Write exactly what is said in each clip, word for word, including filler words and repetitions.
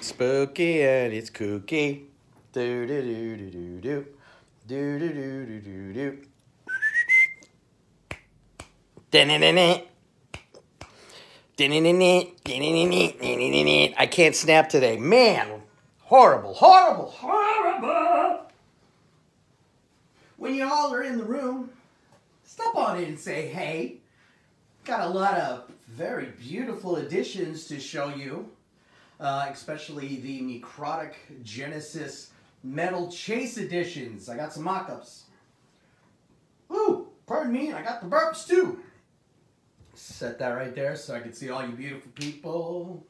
Spooky and it's kooky. Do do do do do do. Do do do do do do. I can't snap today. Man, horrible, horrible, horrible. When you all are in the room, step on in and say, hey, got a lot of very beautiful additions to show you, uh, especially the Necrotic Genesis Metal Chase editions. I got some mock-ups. Ooh, pardon me, I got the burps too. Set that right there so I can see all you beautiful people.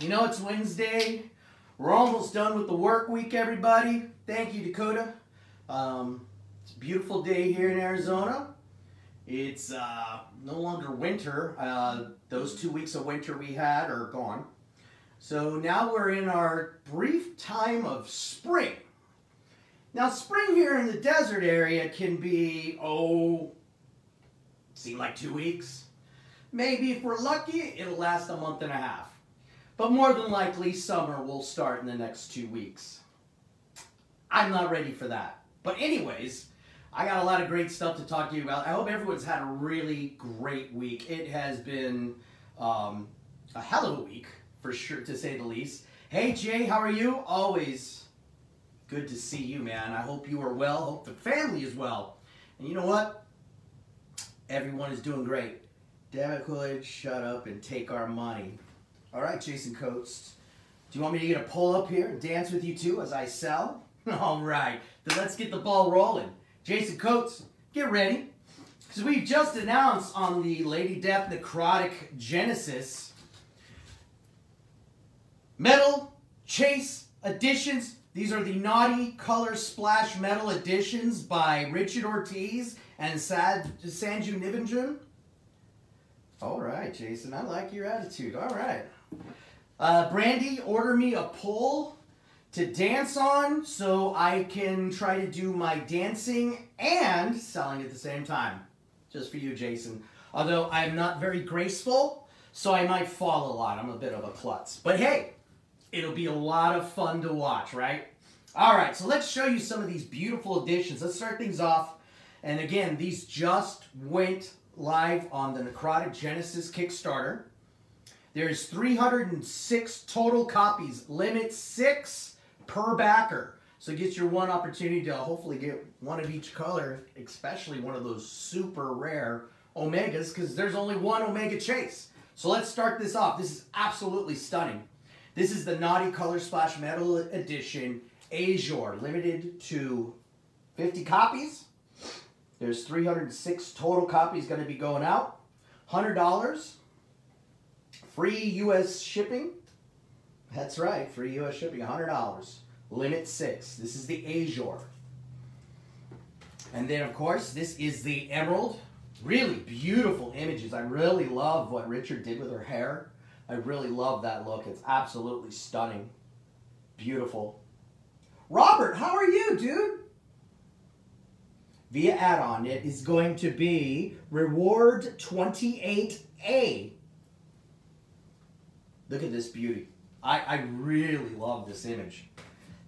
You know, it's Wednesday. We're almost done with the work week, everybody. Thank you, Dakota. Um, it's a beautiful day here in Arizona. It's uh, no longer winter. Uh, those two weeks of winter we had are gone. So now we're in our brief time of spring. Now, spring here in the desert area can be, oh, seem like two weeks. Maybe if we're lucky, it'll last a month and a half. But more than likely, summer will start in the next two weeks. I'm not ready for that. But anyways, I got a lot of great stuff to talk to you about. I hope everyone's had a really great week. It has been um, a hell of a week, for sure, to say the least. Hey, Jay, how are you? Always good to see you, man. I hope you are well. Hope the family is well. And you know what? Everyone is doing great. David Hood, shut up and take our money. All right, Jason Coates. Do you want me to get a pull up here and dance with you too as I sell? All right, then let's get the ball rolling. Jason Coates, get ready. So we've just announced on the Lady Death Necrotic Genesis Metal Chase Editions. These are the Naughty Color Splash Metal Editions by Richard Ortiz and Sad, Sanju Nibindran. All right, Jason, I like your attitude. All right. Uh, Brandy, order me a pole to dance on so I can try to do my dancing and selling at the same time. Just for you, Jason. Although I'm not very graceful, so I might fall a lot. I'm a bit of a klutz. But hey, it'll be a lot of fun to watch, right? All right, so let's show you some of these beautiful editions. Let's start things off. And again, these just went live on the Necrotic Genesis Kickstarter. There's three hundred six total copies, limit six per backer. So get your one opportunity to hopefully get one of each color, especially one of those super rare Omegas, because there's only one Omega Chase. So let's start this off. This is absolutely stunning. This is the Naughty Color Splash Metal Edition Azure, limited to fifty copies. There's three hundred six total copies going to be going out. one hundred dollars. Free U S shipping. That's right, free U S shipping, one hundred dollars. Limit six. This is the Azure. And then, of course, this is the Emerald. Really beautiful images. I really love what Richard did with her hair. I really love that look. It's absolutely stunning. Beautiful. Robert, how are you, dude? Via add-on, it is going to be Reward twenty-eight A. Look at this beauty. I, I really love this image.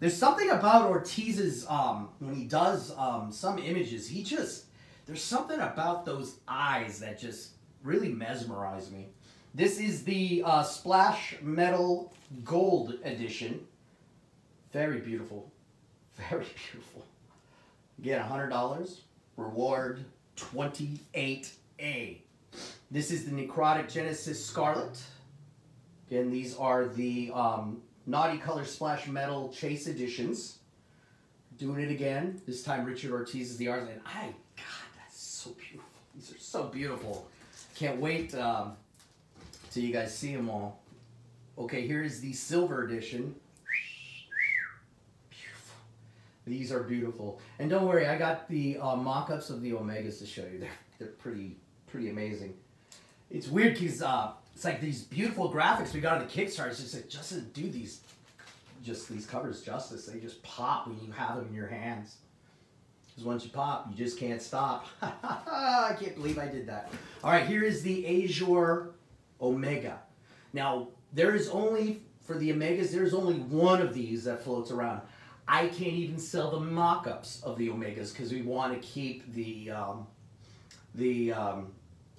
There's something about Ortiz's, um, when he does um, some images, he just, there's something about those eyes that just really mesmerize me. This is the uh, Splash Metal Gold Edition. Very beautiful. Very beautiful. Again, one hundred dollars. Reward twenty-eight A. This is the Necrotic Genesis Scarlet. Again, these are the um, Naughty Color Splash Metal Chase Editions. Doing it again. This time, Richard Ortiz is the artist. And I, God, that's so beautiful. These are so beautiful. Can't wait. Um, So you guys see them all. Okay, here is the silver edition. Beautiful. These are beautiful. And don't worry, I got the uh, mock-ups of the Omegas to show you. They're, they're pretty pretty amazing. It's weird because uh, it's like these beautiful graphics we got on the Kickstarter. It's just like, just to do these, just these covers justice. They just pop when you have them in your hands. Because once you pop, you just can't stop. I can't believe I did that. All right, here is the Azure Omega. Now, there is only, for the Omegas, there's only one of these that floats around. I can't even sell the mock-ups of the Omegas because we want to keep the um, the um,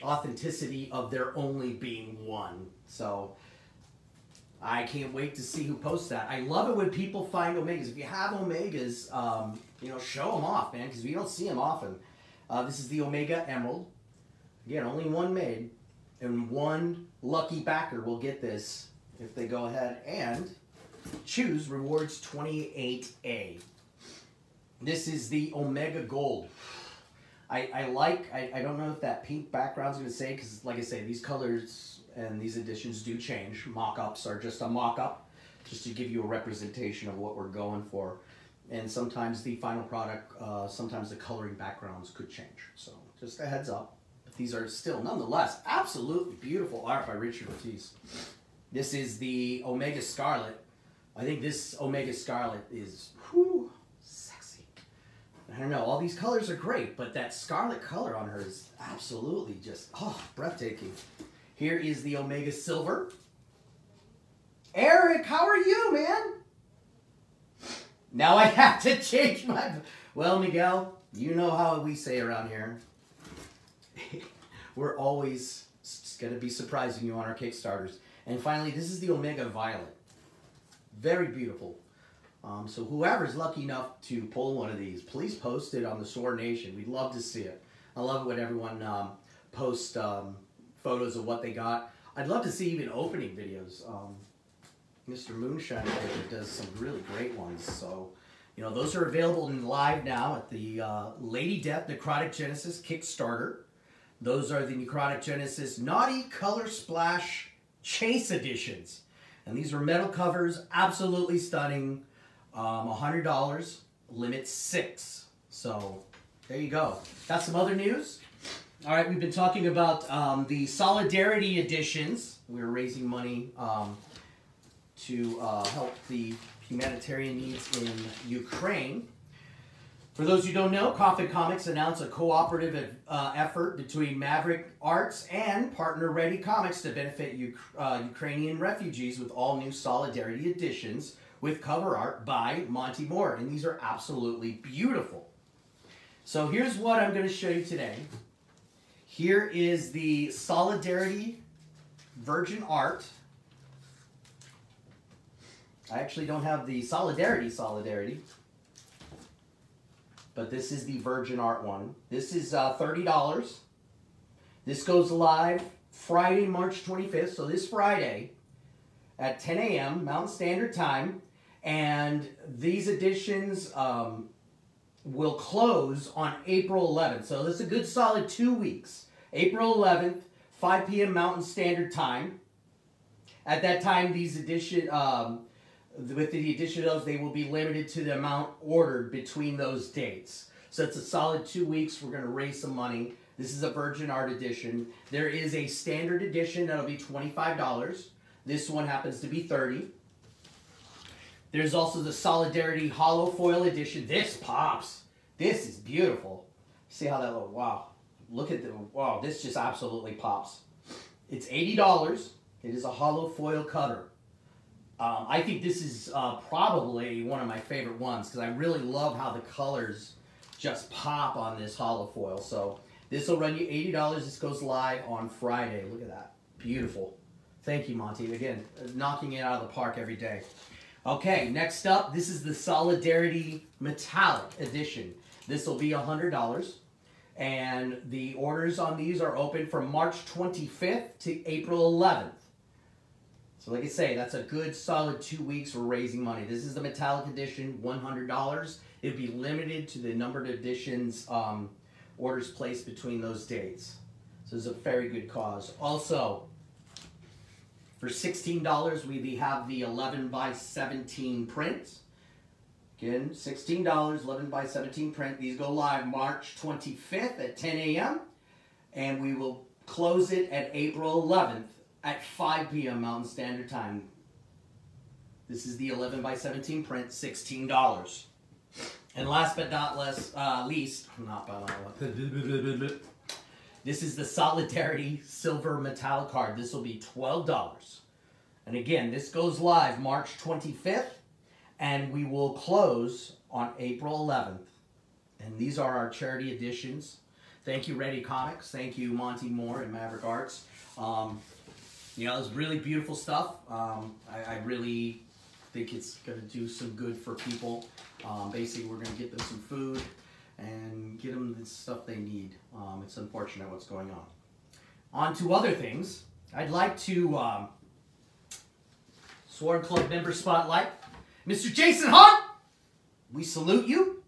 authenticity of there only being one. So I can't wait to see who posts that. I love it when people find Omegas. If you have Omegas, um, you know, show them off, man, because we don't see them often. Uh, this is the Omega Emerald. Again, only one made, and one lucky backer will get this if they go ahead and choose Rewards twenty-eight A. This is the Omega Gold. I, I like, I, I don't know if that pink background's going to say, because like I say, these colors and these editions do change. Mock-ups are just a mock-up, just to give you a representation of what we're going for. And sometimes the final product, uh, sometimes the coloring backgrounds could change. So just a heads up. These are still, nonetheless, absolutely beautiful art by Richard Ortiz. This is the Omega Scarlet. I think this Omega Scarlet is, whew, sexy. I don't know, all these colors are great, but that scarlet color on her is absolutely just, oh, breathtaking. Here is the Omega Silver. Eric, how are you, man? Now I have to change my, well, Miguel, you know how we say around here. We're always going to be surprising you on our Kickstarters. And finally, this is the Omega Violet. Very beautiful. Um, so whoever's lucky enough to pull one of these, please post it on the Sword Nation. We'd love to see it. I love it when everyone um, posts um, photos of what they got. I'd love to see even opening videos. Um, Mister Moonshine does some really great ones. So, you know, those are available in live now at the uh, Lady Death Necrotic Genesis Kickstarter. Those are the Necrotic Genesis Naughty Color Splash Chase Editions. And these are metal covers, absolutely stunning. Um, one hundred dollars, limit six. So there you go. That's some other news. All right, we've been talking about um, the Solidarity Editions. We're raising money um, to uh, help the humanitarian needs in Ukraine. For those who don't know, Coffin Comics announced a cooperative uh, effort between Maverick Arts and partner Ready Comics to benefit U uh, Ukrainian refugees with all new Solidarity Editions with cover art by Monty Moore. And these are absolutely beautiful. So here's what I'm going to show you today. Here is the Solidarity Virgin Art. I actually don't have the Solidarity Solidarity. But this is the Virgin Art one. This is uh, thirty dollars. This goes live Friday, March twenty-fifth. So this Friday at ten A M Mountain Standard Time. And these editions um, will close on April eleventh. So that's a good solid two weeks. April eleventh, five P M Mountain Standard Time. At that time, these edition... Um, with the addition of those, they will be limited to the amount ordered between those dates. So it's a solid two weeks. We're going to raise some money. This is a Virgin Art edition. There is a standard edition that'll be twenty-five dollars. This one happens to be thirty dollars. There's also the Solidarity Hollow Foil edition. This pops. This is beautiful. See how that looks? Wow. Look at the, wow, this just absolutely pops. It's eighty dollars. It is a hollow foil cover. Um, I think this is uh, probably one of my favorite ones because I really love how the colors just pop on this hollow foil. So this will run you eighty dollars. This goes live on Friday. Look at that. Beautiful. Thank you, Monty. Again, knocking it out of the park every day. Okay, next up, this is the Solidarity Metallic Edition. This will be one hundred dollars. And the orders on these are open from March twenty-fifth to April eleventh. So like I say, that's a good solid two weeks for raising money. This is the Metallic Edition, one hundred dollars. It'd be limited to the numbered editions um, orders placed between those dates. So it's a very good cause. Also, for sixteen dollars, we have the eleven by seventeen print. Again, sixteen dollars, eleven by seventeen print. These go live March twenty-fifth at ten A M And we will close it at April eleventh. At five P M Mountain Standard Time. This is the eleven by seventeen print, sixteen dollars. And last but not less, uh, least, not by not this is the Solidarity Silver Metallic Card. This will be twelve dollars. And again, this goes live March twenty-fifth, and we will close on April eleventh. And these are our charity editions. Thank you, Ready Comics. Thank you, Monty Moore and Maverick Arts. Um, you know, it's really beautiful stuff. Um, I, I really think it's going to do some good for people. Um, basically, we're going to get them some food and get them the stuff they need. Um, it's unfortunate what's going on. On to other things. I'd like to um, Sword Club member spotlight. Mister Jason Hunt, we salute you.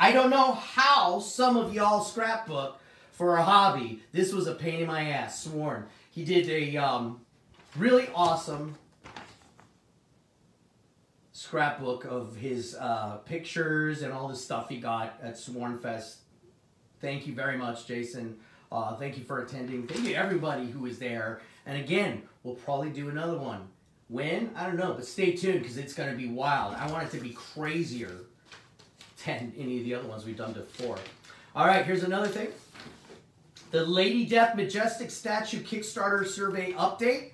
I don't know how some of y'all scrapbook for a hobby. This was a pain in my ass, Sworn. He did a um, really awesome scrapbook of his uh, pictures and all the stuff he got at SwornFest. Thank you very much, Jason. Uh, thank you for attending. Thank you everybody who was there. And again, we'll probably do another one. When? I don't know, but stay tuned because it's going to be wild. I want it to be crazier than any of the other ones we've done before. All right, here's another thing. The Lady Death Majestic Statue Kickstarter Survey Update.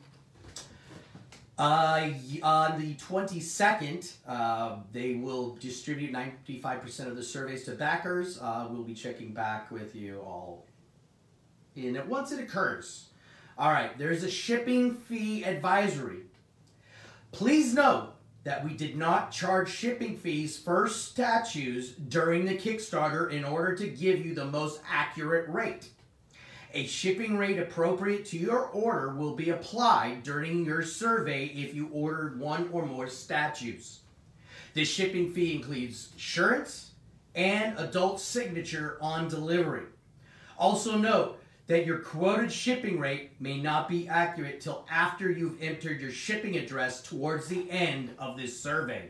Uh, on the twenty-second, uh, they will distribute ninety-five percent of the surveys to backers. Uh, we'll be checking back with you all in it once it occurs. All right, there's a shipping fee advisory. Please note that we did not charge shipping fees for statues during the Kickstarter in order to give you the most accurate rate. A shipping rate appropriate to your order will be applied during your survey if you ordered one or more statues. The shipping fee includes insurance and adult signature on delivery. Also note that your quoted shipping rate may not be accurate till after you've entered your shipping address towards the end of this survey.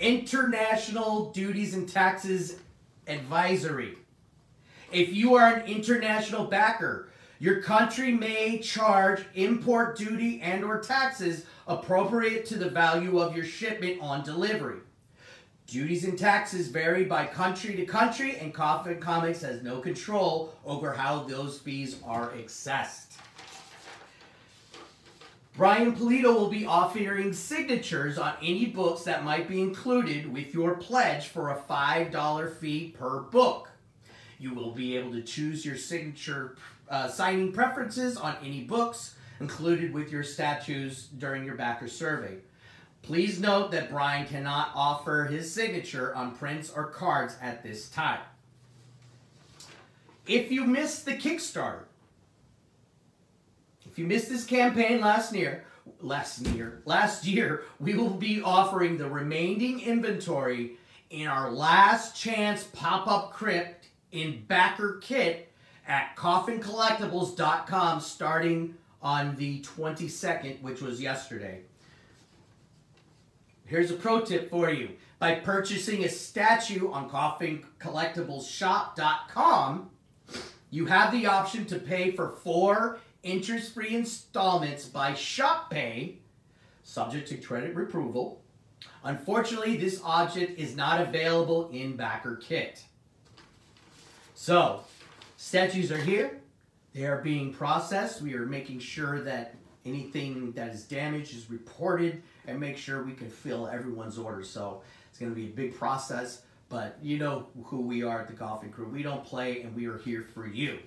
International Duties and Taxes Advisory. If you are an international backer, your country may charge import duty and or taxes appropriate to the value of your shipment on delivery. Duties and taxes vary by country to country, and Coffin Comics has no control over how those fees are assessed. Brian Pulido will be offering signatures on any books that might be included with your pledge for a five dollar fee per book. You will be able to choose your signature uh, signing preferences on any books included with your statues during your backer survey. Please note that Brian cannot offer his signature on prints or cards at this time. If you missed the Kickstarter, if you missed this campaign last year, last year, last year, we will be offering the remaining inventory in our last chance pop-up crypt in Backer Kit at coffin collectibles dot com starting on the twenty-second, which was yesterday. Here's a pro tip for you. By purchasing a statue on coffin collectibles shop dot com, you have the option to pay for four interest-free installments by Shop Pay, subject to credit approval. Unfortunately, this object is not available in Backer Kit. So, statues are here. They are being processed. We are making sure that anything that is damaged is reported and make sure we can fill everyone's order. So it's going to be a big process, but you know who we are at the Coffin Crew. We don't play, and we are here for you.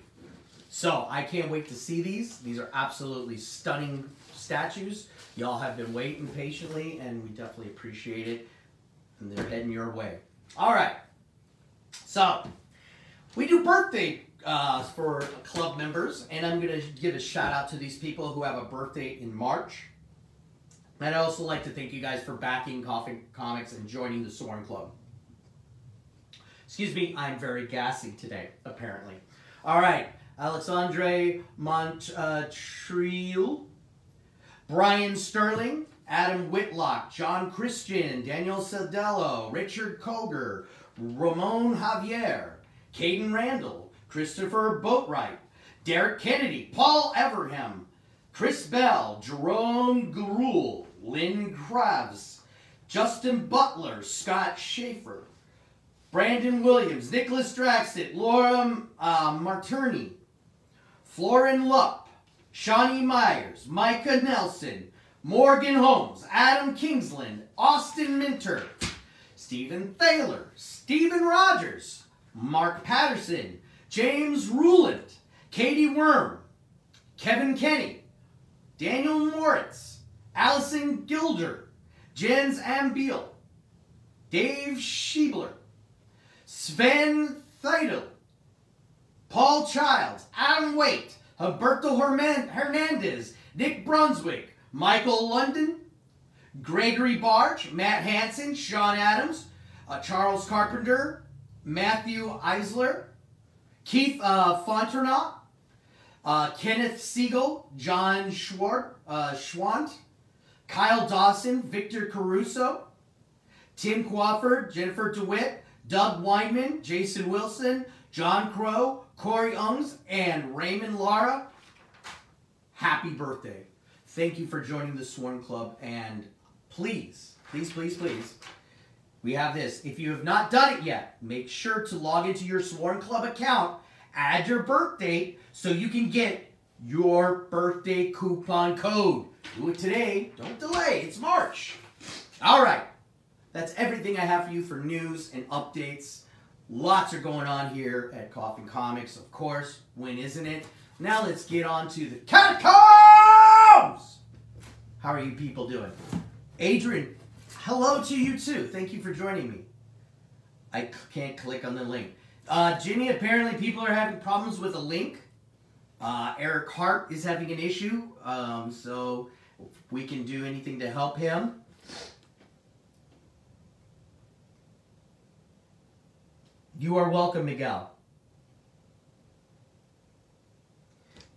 So I can't wait to see these. These are absolutely stunning statues. Y'all have been waiting patiently, and we definitely appreciate it. And they're heading your way. All right. So we do birthday Uh, for club members, and I'm going to give a shout out to these people who have a birthday in March. And I'd also like to thank you guys for backing Coffin Comics and joining the Sworn Club. Excuse me, I'm very gassy today, apparently. All right, Alexandre Montriel, Brian Sterling, Adam Whitlock, John Christian, Daniel Sadello, Richard Koger, Ramon Javier, Caden Randall, Christopher Boatwright, Derek Kennedy, Paul Everham, Chris Bell, Jerome Gruel, Lynn Krabs, Justin Butler, Scott Schaefer, Brandon Williams, Nicholas Draxit, Laura uh, Marturni, Florin Lupp, Shawnee Myers, Micah Nelson, Morgan Holmes, Adam Kingsland, Austin Minter, Stephen Thaler, Stephen Rogers, Mark Patterson, James Ruland, Katie Worm, Kevin Kenny, Daniel Moritz, Allison Gilder, Jens Ambiel, Dave Schiebler, Sven Theidel, Paul Childs, Adam Waite, Humberto Hernandez, Nick Brunswick, Michael London, Gregory Barge, Matt Hansen, Sean Adams, uh, Charles Carpenter, Matthew Eisler, Keith uh, Fontenot, uh, Kenneth Siegel, John Schwart, uh, Schwant, Kyle Dawson, Victor Caruso, Tim Crawford, Jennifer DeWitt, Doug Weinman, Jason Wilson, John Crow, Corey Ungs, and Raymond Lara. Happy birthday. Thank you for joining the Sworn Club, and please, please, please, please, we have this. If you have not done it yet, make sure to log into your Sworn Club account, add your birth date, so you can get your birthday coupon code. Do it today. Don't delay. It's March. All right. That's everything I have for you for news and updates. Lots are going on here at Coffin Comics, of course. When isn't it? Now let's get on to the catacombs. How are you people doing? Adrian, hello to you too. Thank you for joining me. I can't click on the link. Uh, Jimmy, apparently people are having problems with a link. Uh, Eric Hart is having an issue, um, so if we can do anything to help him. You are welcome, Miguel.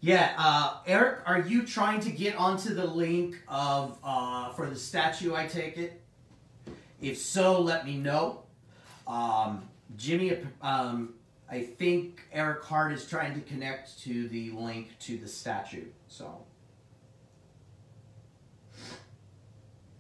Yeah, uh, Eric, are you trying to get onto the link of uh, for the statue, I take it? If so, let me know. Um, Jimmy, um... I think Eric Hart is trying to connect to the link to the statue, so.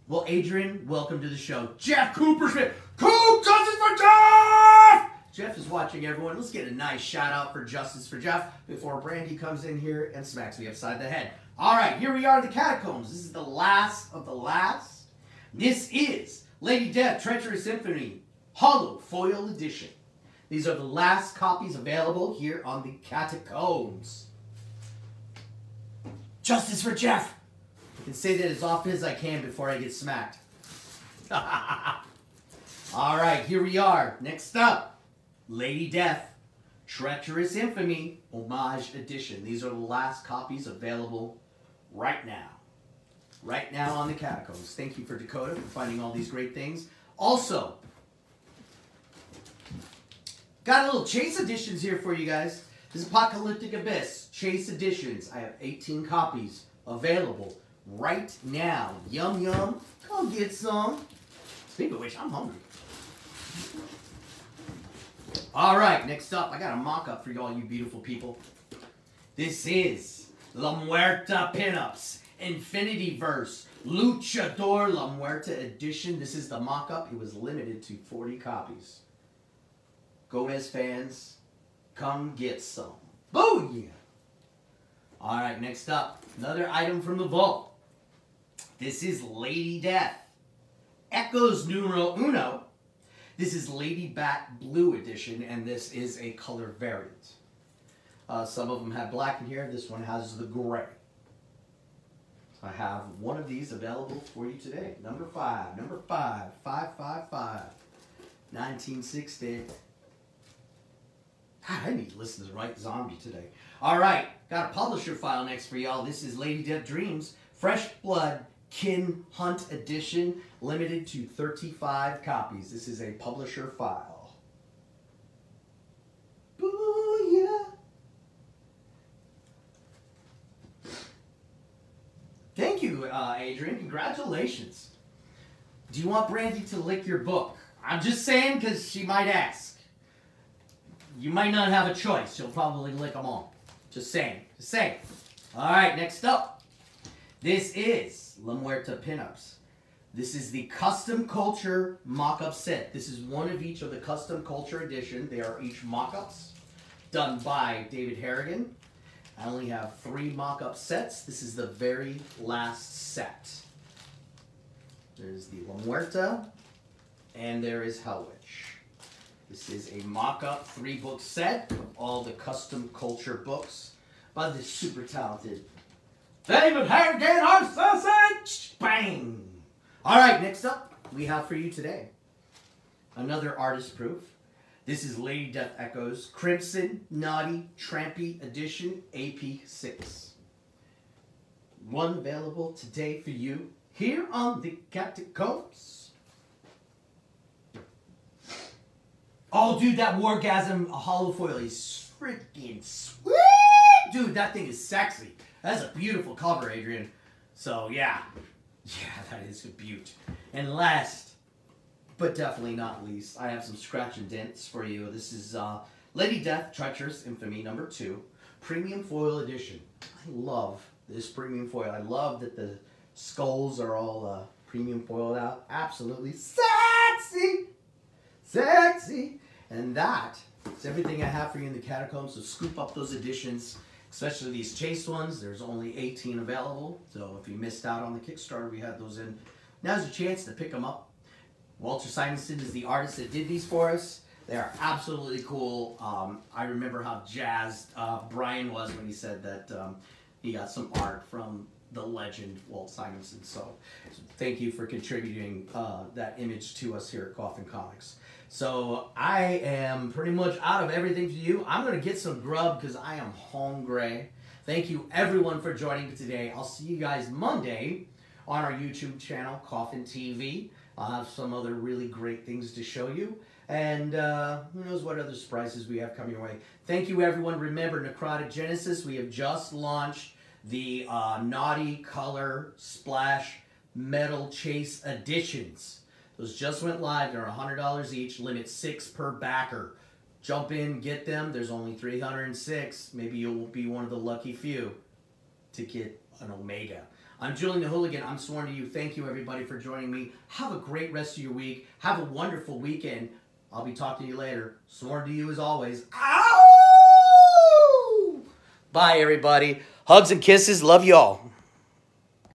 Well, Adrian, welcome to the show. Jeff Cooper Smith. Coop, justice for Jeff! Jeff is watching, everyone. Let's get a nice shout out for Justice for Jeff before Brandy comes in here and smacks me upside the head. All right, here we are, the catacombs. This is the last of the last. This is Lady Death, Treacherous Symphony, Hollow Foil Edition. These are the last copies available here on the Catacombs. Justice for Jeff! I can say that as often as I can before I get smacked. Alright, here we are. Next up, Lady Death, Treacherous Infamy, Homage Edition. These are the last copies available right now. Right now on the Catacombs. Thank you for Dakota for finding all these great things. Also, got a little Chase Editions here for you guys. This is Apocalyptic Abyss, Chase Editions. I have eighteen copies available right now. Yum, yum. Come get some. Speaking of which, I'm hungry. All right, next up, I got a mock-up for y'all, you beautiful people. This is La Muerta Pinups, Infinity Verse, Luchador La Muerta Edition. This is the mock-up. It was limited to forty copies. Gomez fans, come get some. Booyah! Alright, next up, another item from the vault. This is Lady Death, Echoes Numero Uno. This is Lady Bat Blue Edition, and this is a color variant. Uh, some of them have black in here, this one has the gray. I have one of these available for you today. Number five, number five, five, five, five, nineteen sixty. God, I need to listen to the right zombie today. All right, got a publisher file next for y'all. This is Lady Death Dreams, Fresh Blood Kin Hunt Edition, limited to thirty-five copies. This is a publisher file. Booyah! Thank you, uh, Adrian. Congratulations. Do you want Brandy to lick your book? I'm just saying because she might ask. You might not have a choice. You'll probably lick them all. Just saying. Just saying. Alright, next up. This is La Muerta Pinups. This is the Custom Culture mock-up set. This is one of each of the Custom Culture edition. They are each mock-ups done by David Harrigan. I only have three mock-up sets. This is the very last set. There's the La Muerta, and there is Hellwitch. This is a mock-up three-book set of all the custom culture books by this super talented David Harrigan, our sausage! Bang! All right, next up, we have for you today another artist proof. This is Lady Death Echoes Crimson Naughty Trampy Edition A P six. One available today for you here on the Catacombs. Oh, dude, that Wargasm hollow foil is freaking sweet! Dude, that thing is sexy. That's a beautiful cover, Adrian. So, yeah. Yeah, that is a beaut. And last, but definitely not least, I have some scratch and dents for you. This is uh, Lady Death Treacherous Infamy number two, Premium Foil Edition. I love this premium foil. I love that the skulls are all uh, premium foiled out. Absolutely sexy! Sexy! And that is everything I have for you in the Catacombs, so scoop up those editions, especially these chase ones. There's only eighteen available, so if you missed out on the Kickstarter, we had those in. Now's your chance to pick them up. Walter Simonson is the artist that did these for us. They are absolutely cool. Um, I remember how jazzed uh, Brian was when he said that um, he got some art from the legend Walt Simonson. So, so thank you for contributing uh, that image to us here at Coffin Comics. So I am pretty much out of everything for you. I'm going to get some grub because I am hungry. Thank you everyone for joining today. I'll see you guys Monday on our YouTube channel, Coffin T V. I'll have some other really great things to show you. And uh, who knows what other surprises we have coming your way. Thank you, everyone. Remember, Necrotic Genesis, we have just launched the uh, Naughty Color Splash Metal Chase Editions. Those just went live. They're one hundred dollars each, limit six per backer. Jump in, get them. There's only three hundred six. Maybe you'll be one of the lucky few to get an Omega. I'm Julian the Hooligan. I'm sworn to you. Thank you, everybody, for joining me. Have a great rest of your week. Have a wonderful weekend. I'll be talking to you later. Sworn to you as always. Ow! Bye, everybody. Hugs and kisses. Love y'all.